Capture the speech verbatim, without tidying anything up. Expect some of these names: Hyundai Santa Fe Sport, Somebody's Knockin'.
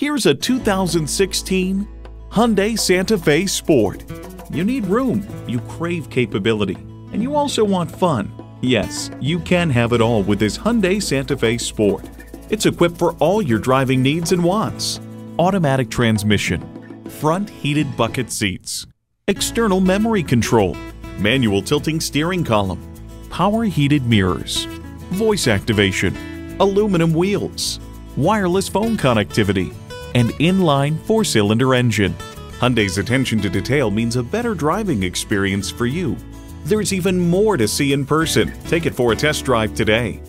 Here's a two thousand sixteen Hyundai Santa Fe Sport. You need room, you crave capability, and you also want fun. Yes, you can have it all with this Hyundai Santa Fe Sport. It's equipped for all your driving needs and wants. Automatic transmission, front heated bucket seats, external memory control, manual tilting steering column, power heated mirrors, voice activation, aluminum wheels, wireless phone connectivity, and inline four-cylinder engine. Hyundai's attention to detail means a better driving experience for you. There's even more to see in person. Take it for a test drive today.